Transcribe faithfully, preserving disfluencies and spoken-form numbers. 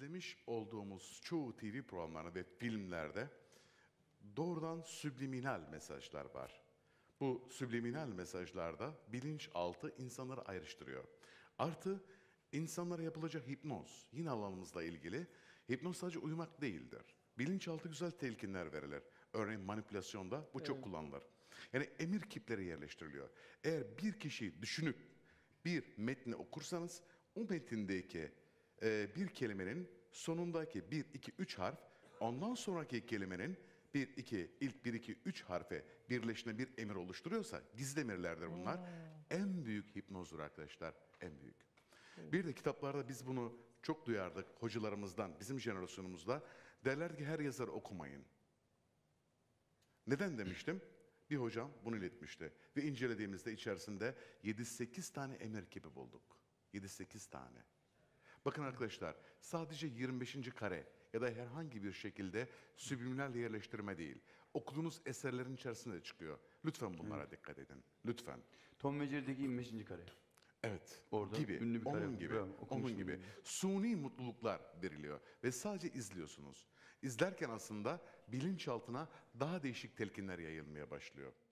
izlemiş olduğumuz çoğu T V programları ve filmlerde doğrudan subliminal mesajlar var. Bu subliminal mesajlarda bilinçaltı insanları ayrıştırıyor. Artı insanlara yapılacak hipnoz, yine alanımızla ilgili, hipnoz sadece uyumak değildir. Bilinçaltı güzel telkinler verilir. Örneğin manipülasyonda bu çok evet. kullanılır. Yani emir kipleri yerleştiriliyor. Eğer bir kişiyi düşünüp bir metni okursanız o metindeki e, bir kelimenin sonundaki bir, iki, üç harf, ondan sonraki kelimenin bir, iki, ilk bir, iki, üç harfe birleşine bir emir oluşturuyorsa gizli emirlerdir bunlar. Hmm. En büyük hipnozdur arkadaşlar, en büyük. Hmm. Bir de kitaplarda biz bunu çok duyardık hocalarımızdan, bizim jenerasyonumuzda. Derler ki her yazarı okumayın. Neden demiştim? Bir hocam bunu iletmişti. Ve incelediğimizde içerisinde yedi sekiz tane emir kipi bulduk. yedi sekiz tane. Bakın arkadaşlar, sadece yirmi beşinci kare ya da herhangi bir şekilde subliminal yerleştirme değil. Okuduğunuz eserlerin içerisinde de çıkıyor. Lütfen bunlara evet. dikkat edin. Lütfen. Tom Becir'deki yirmi beşinci kare. Evet. Orada gibi. Ünlü bir kare. Onun gibi. Onun gibi. gibi. Suni mutluluklar veriliyor. Ve sadece izliyorsunuz. İzlerken aslında bilinçaltına daha değişik telkinler yayılmaya başlıyor.